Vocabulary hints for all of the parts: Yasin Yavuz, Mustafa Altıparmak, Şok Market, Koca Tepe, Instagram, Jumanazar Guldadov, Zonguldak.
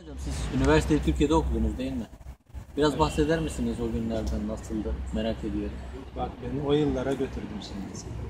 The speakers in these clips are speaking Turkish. Hocam siz üniversiteyi Türkiye'de okudunuz değil mi? Biraz bahseder misiniz o günlerden, nasıldı? Merak ediyorum. Bak beni o yıllara götürdüm şimdi.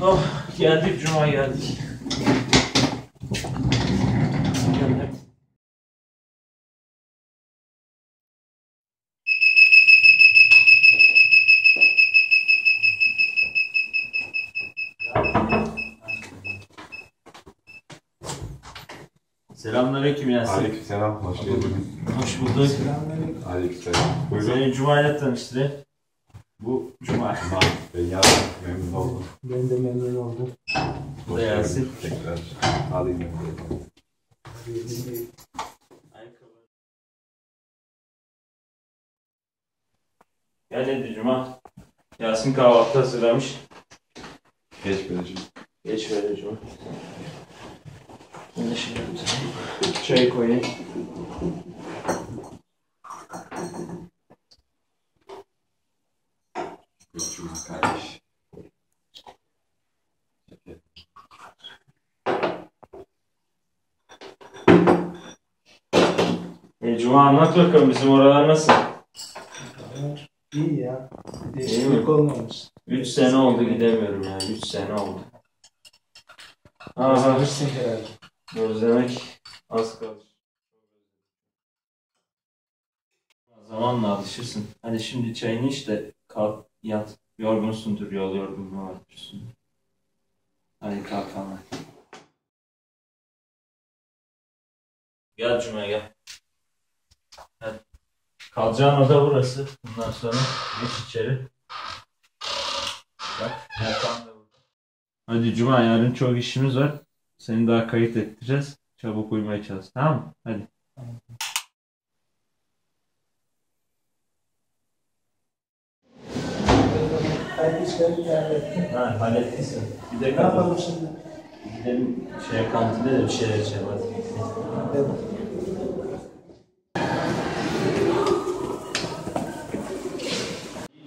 Oh, geldik, Cuma geldik. Selamünaleyküm Yasin. Aleykümselam, hoş geldin. Hoş bulduk. Selamünaleyküm. Aleykümselam. Buyurun. Seni Cuma'yla tanıştırayım. Bu Cuma. Ben Yasin, memnun oldum. Ben de memnun oldum. Bu da Yasin. Tekrar alayım memnun. Gel hadi Cuma. Yasin kahvaltı hazırlamış. Geç böyle Cuma. Geç böyle Cuma. Ben de şimdi çay koyayım. Kardeş. Cuma anlat bakalım, bizim oralar nasıl? İyi ya. Değişiklik olmamış. 3 sene oldu gidemiyorum yani. 3 sene oldu. Aha. Gözlemek az kalır. Zamanla alışırsın. Hadi şimdi çayını iç de kalk yat. Yorgunsundur, yol yorgunluğu artırsın. Hadi kalkalım. Gel Cuma gel. Hadi. Kalacağın oda burası. Bundan sonra geç içeri. Bak, yatağın da burada. Hadi Cuma, yarın çok işimiz var. Seni daha kayıt ettireceğiz. Çabuk uyumaya çalış. Tamam mı? Hadi. Tamam. Ha, hallettiysen. Bir de kapatalım şimdi. Gidelim şeye, kantine de bir şeyler içelim. Hadi. Evet.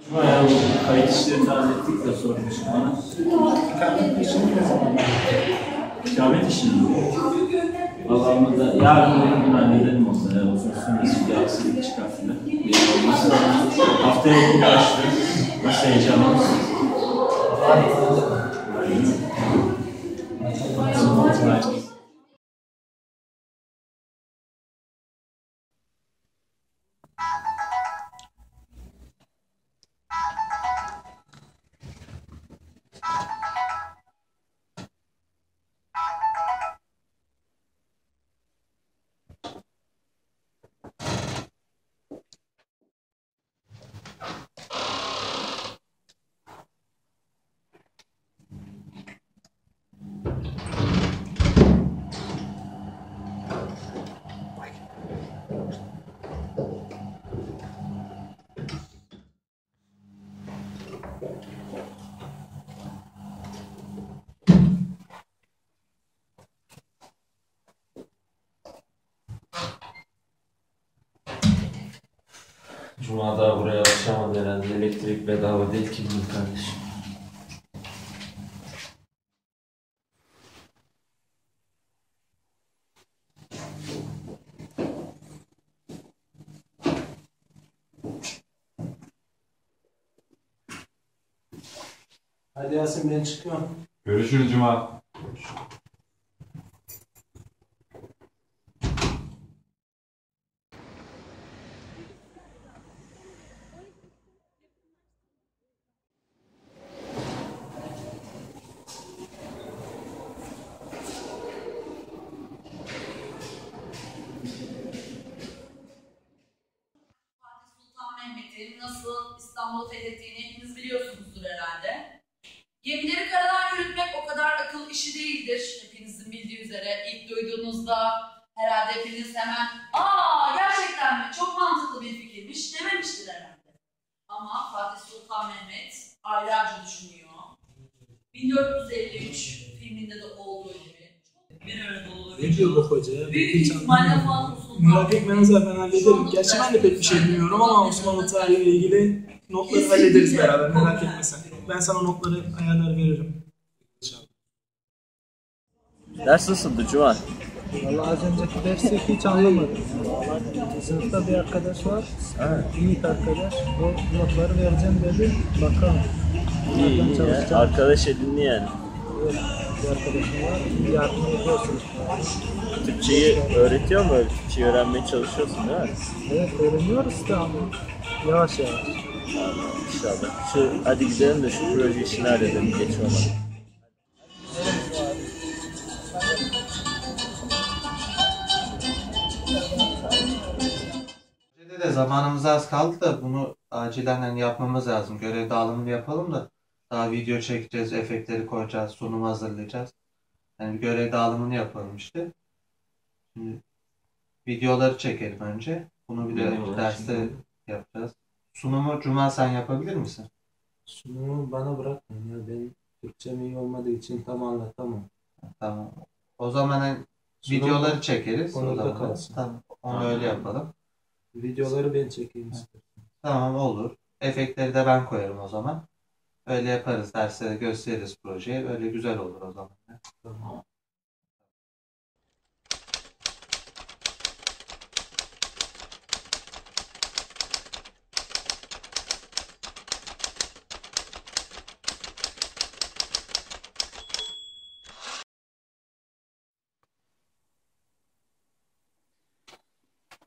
Cuma ya, bu kayıt işlerini hallettik de sormuş bana. Kayıt işini ne zaman yaptık? İkamet işini mi? Babamı da yarın benim gün hallederim olsa ya. O süresi bir aksilik çıkar filan. Benim olmazsa haftaya bunu başlıyoruz. Nasıl heyecanlı mısın? Cuma daha buraya alışamadı herhalde. Elektrik bedava değil ki bu kardeşim. Hadi Yasin, ben çıkıyorum. Görüşürüz Cuma. Nasıl İstanbul'u fethettiğini hepiniz biliyorsunuzdur herhalde. Gemileri karadan yürütmek o kadar akıl işi değildir. Hepinizin bildiği üzere ilk duyduğunuzda herhalde hepiniz hemen "Aa, gerçekten mi? Çok mantıklı bir fikirmiş" dememiştir herhalde. Ama Fatih Sultan Mehmet aylarca düşünüyor. 1453 filminde de olduğu gibi. Ne diyor bu hoca? Büyük ihtimalle Fatih Murat Ekmen'e ben hallederim. Gerçi ben de pek bir şey bilmiyorum ama Osmanlı tarihiyle ilgili notları hallederiz beraber, merak etme sen. Ben sana notları ayarlar veririm. Ders nasıldı Cuma? Vallahi az önceki dersi hiç anlamadım. Sınıfta bir arkadaş var, büyük arkadaş, o notları vereceğim dedi, bakalım. İyi ya, arkadaş edinli yani. Evet, bir arkadaşım var, yardımcı ediyorsunuz. Türkçeyi öğretiyor mu? Türkçeyi öğrenmeye çalışıyorsun değil mi? Evet, öğreniyoruz da yavaş yavaş. Tamam, inşallah. Hadi gidelim de şu proje işini halledelim, geç olmadan. De zamanımız az kaldı da bunu acilen yapmamız lazım. Görev dağılımını yapalım da. Daha video çekeceğiz, efektleri koyacağız, sunumu hazırlayacağız. Yani görev dağılımını yapalım işte. Şimdi videoları çekelim önce. Bunu bir de derste yapacağız. Sunumu Cuma sen yapabilir misin? Sunumu bana bırakmayın ya. Benim Türkçem iyi olmadığı için tam anlatamam. Tamam. O zaman videoları çekeriz. Konuda kalsın. Tamam. Onu öyle yapalım. Videoları ben çekeyim istedim. Tamam, olur. Efektleri de ben koyarım o zaman. Öyle yaparız, derslere gösteririz projeyi. Öyle güzel olur o zaman. Tamam.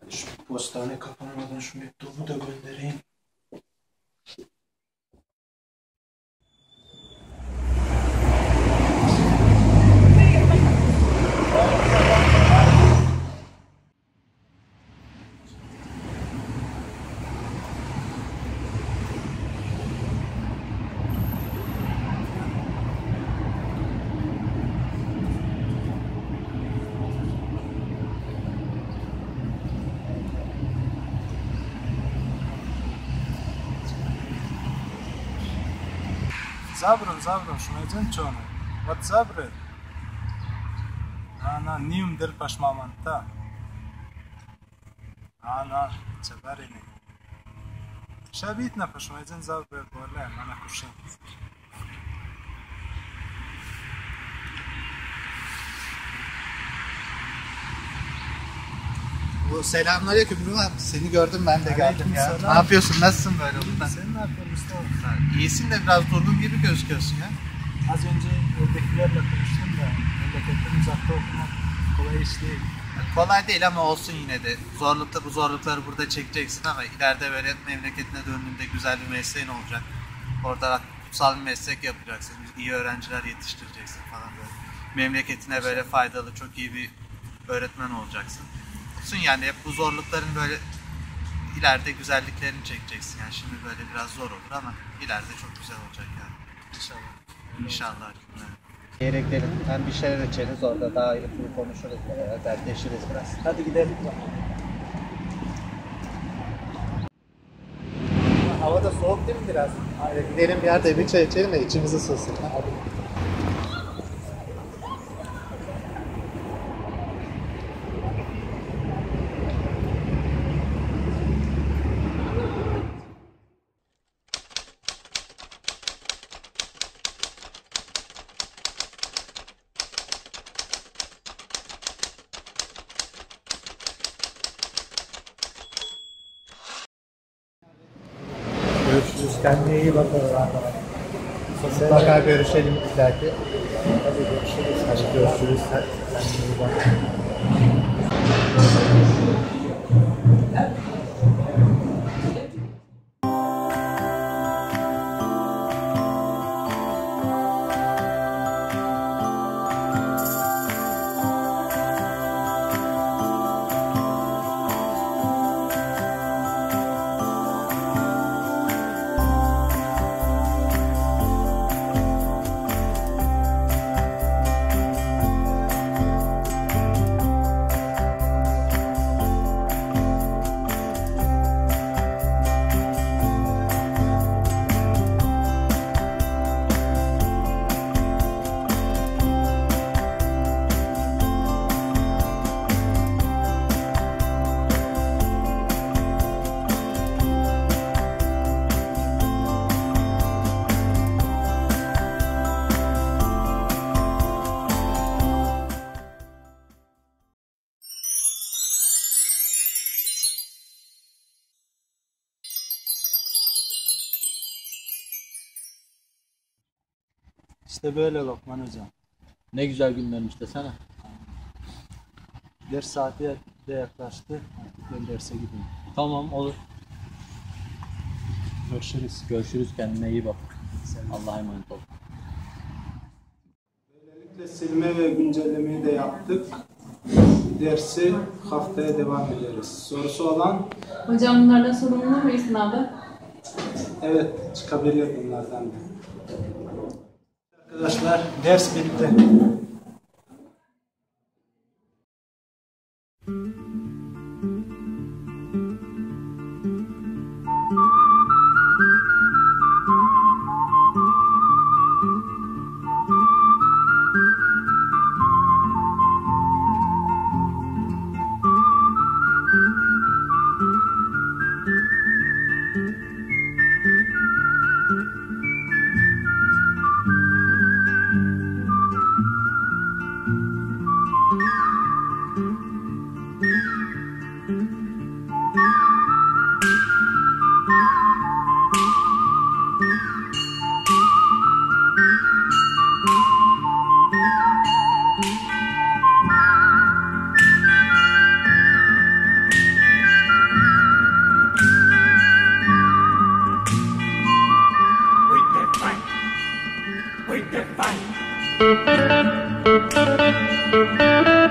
Hadi şu postane kapanmadan şu mektubu da göndereyim. Zavrun, şunaycın çoğunu. Vat zavrun. Ana, niyum der paşmamanta. Ana, çabarini. Şabitna paşmaycın zavrun, böyle, bana kuşun. Bu Selamünaleyküm. Seni gördüm ben de geldim ya. Selam. Ne yapıyorsun? Nasılsın böyle okuldan? Sen ne yapıyorsun Mustafa? İyisin de biraz durduğun gibi gözüküyorsun ya. Az önce oradakilerle konuştum da memleketten uzakta okumak kolay iş değil. Kolay değil ama olsun yine de. Bu zorlukları burada çekeceksin ama ileride böyle memleketine döndüğünde güzel bir mesleğin olacak. Orada kutsal bir meslek yapacaksın. İyi öğrenciler yetiştireceksin falan böyle. Memleketine böyle faydalı, çok iyi bir öğretmen olacaksın. Olsun yani, hep bu zorlukların böyle ileride güzelliklerini çekeceksin. Yani şimdi böyle biraz zor olur ama ileride çok güzel olacak yani. İnşallah. İnşallah. Yereklerim. Hem bir şeyler içeriz orada, daha yakın konuşuruz, dertleşiriz biraz. Hadi gidelim. Hava da soğuk değil mi biraz? Hayır, gidelim bir yerde bir çay içelim de içimiz ısınsın. Hadi. Kendine iyi bakalım arkadaşlar. Mutlaka görüşelim bir dahaki. Hadi görüşürüz. Hadi görüşürüz. Kendine iyi bakalım. İşte böyle Lokman hocam. Ne güzel günlermiş desene. Ders saati de yaklaştı. Artık ben derse gideyim. Tamam, olur. Görüşürüz. Görüşürüz. Kendine iyi bak. Allah'a emanet ol. Böylelikle silme ve güncellemeyi de yaptık. Dersi haftaya devam ederiz. Sorusu olan? Hocam bunlardan sorumlu mu sınavda? Evet, çıkabilir bunlardan da. Arkadaşlar ders bitti. We define.